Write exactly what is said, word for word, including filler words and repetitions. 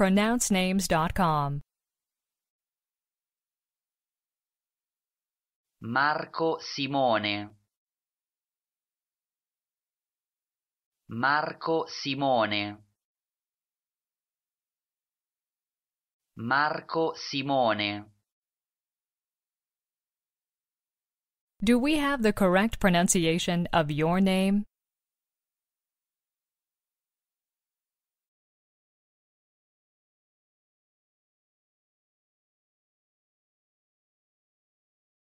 pronounce names dot com. Marco Simone. Marco Simone. Marco Simone. Do we have the correct pronunciation of your name?